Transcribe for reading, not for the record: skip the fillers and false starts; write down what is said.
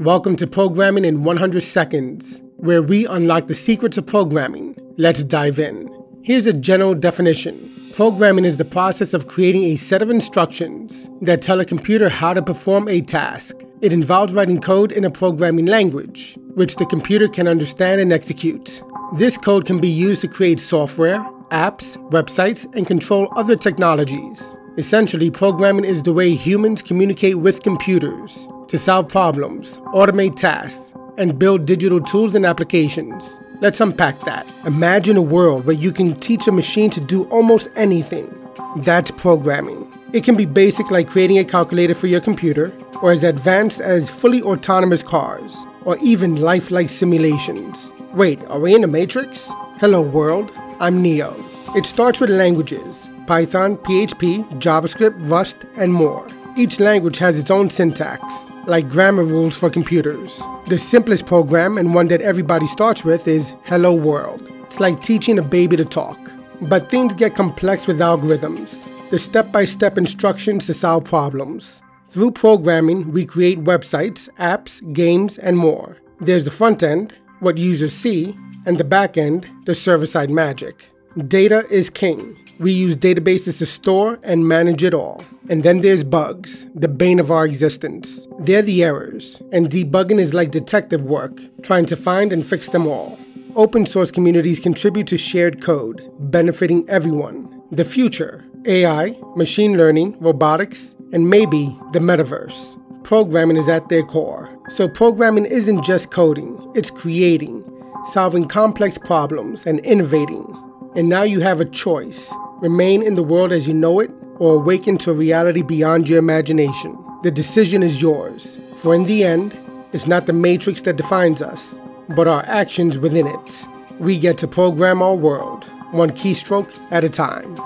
Welcome to Programming in 100 Seconds, where we unlock the secrets of programming. Let's dive in. Here's a general definition. Programming is the process of creating a set of instructions that tell a computer how to perform a task. It involves writing code in a programming language, which the computer can understand and execute. This code can be used to create software, apps, websites, and control other technologies. Essentially, programming is the way humans communicate with computers to solve problems, automate tasks, and build digital tools and applications. Let's unpack that. Imagine a world where you can teach a machine to do almost anything. That's programming. It can be basic, like creating a calculator for your computer, or as advanced as fully autonomous cars, or even lifelike simulations. Wait, are we in the Matrix? Hello world, I'm Neo. It starts with languages: Python, PHP, JavaScript, Rust, and more. Each language has its own syntax, like grammar rules for computers. The simplest program, and one that everybody starts with, is Hello World. It's like teaching a baby to talk. But things get complex with algorithms, the step-by-step instructions to solve problems. Through programming, we create websites, apps, games, and more. There's the front end, what users see, and the back end, the server-side magic. Data is king. We use databases to store and manage it all. And then there's bugs, the bane of our existence. They're the errors, and debugging is like detective work, trying to find and fix them all. Open source communities contribute to shared code, benefiting everyone. The future: AI, machine learning, robotics, and maybe the metaverse. Programming is at their core. So programming isn't just coding, it's creating, solving complex problems, and innovating. And now you have a choice. Remain in the world as you know it, or awaken to a reality beyond your imagination. The decision is yours, for in the end, it's not the Matrix that defines us, but our actions within it. We get to program our world, one keystroke at a time.